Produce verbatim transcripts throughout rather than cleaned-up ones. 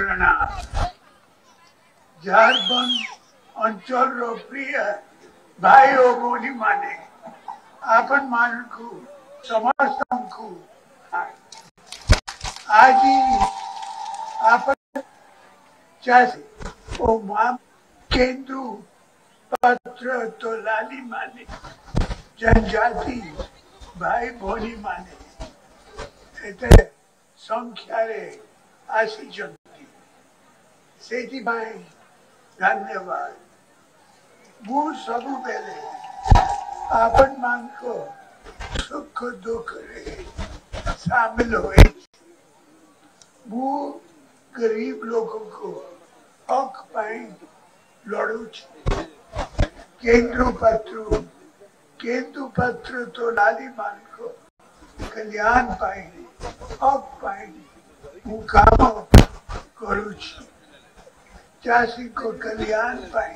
प्रेरणा झारखंड अंचल प्रिय भाई और बहनी माने आपन मान को समर्थन को आज आपन जैसे ओ मां केंद्र पत्र तो लाली माने जनजाति भाई बहनी माने इतने संख्या रे आशी जनती सेठी भाई धन्यवाद मु सब पहले आपन मान को सुख दुख रे शामिल होए मु गरीब लोगों को हक पाए लड़ू केंद्र पत्र केंद्र पत्र तो लाली मान को कल्याण पाए हक पाए હું કામ કરું છું ચાસી કો કલ્યાણ પાઈ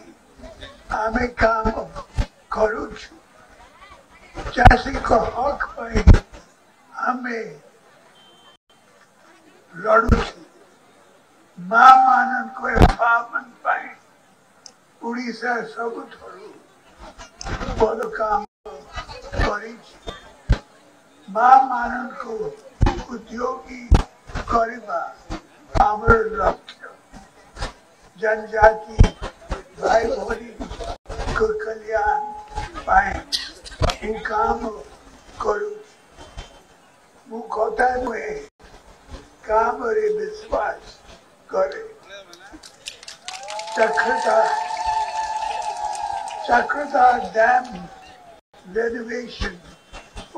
આમે કામ કરું છું ચાસી કો હક પાઈ આમે લડું છું મા માનન કોઈ પામન પાઈ ઉડીસા સબ થોડું બોલો કામ કરી છું મા માનન કો ઉદ્યોગી करीबा आम्र लक्ष्य जनजाति भाई बहनी को कल्याण पाए इन काम करू मु कथा में काम रे विश्वास करे चक्रता चक्रता डैम रेनोवेशन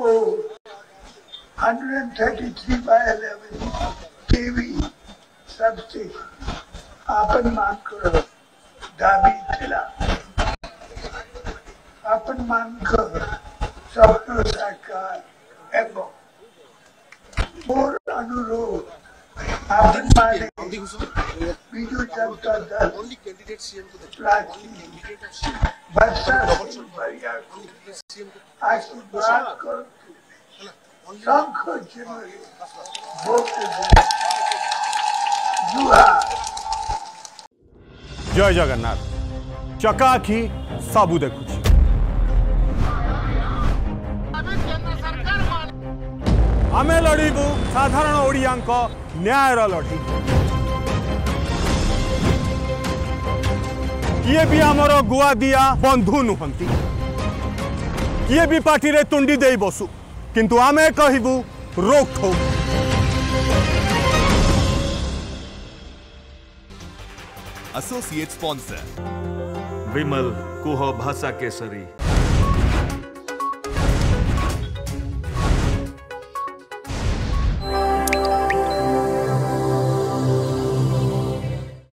ओ one thirty-three by eleven T V substation अपन मान को दाबी थिला अपन मान को स्वप्न साकार एवं मोर अनुरोध अपन माने बीजू चलता दर बरसा भरिया आशीर्वाद कर शंख चिमरी जय जगन्नाथ चकाखी सबू देखु आम लड़ू साधारण ओडिया न्यायर लड़ी किए भी आमर गुआ दिया बंधु नुहंती किए भी पार्टी रे तुंडी दे बसु किंतु आमे कहबू रोकथोम एसोसिएट स्पॉन्सर विमल कुह भाषा केसरी।